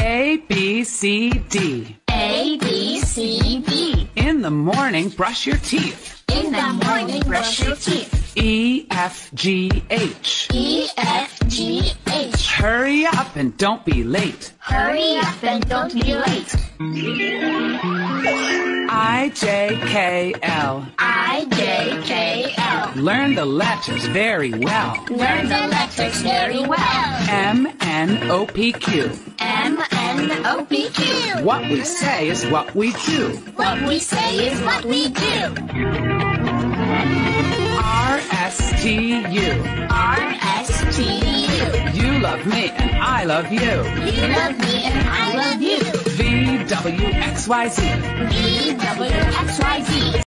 A, B, C, D. A, B, C, D. In the morning, brush your teeth. In the morning, brush your teeth. E, F, G, H. E, F, G, H. Hurry up and don't be late. Hurry up and don't be late. I, J, K, L. I, J, K, L. Learn the letters very well. Learn the letters very well. M, N, O, P, Q. M, N, O, P, Q. What we say is what we do. What we say is what we do. R, S, T, U. R, S, T, U. You love me and I love you. You love me and I love you. V, W, X, Y, Z. V, W, X, Y, Z.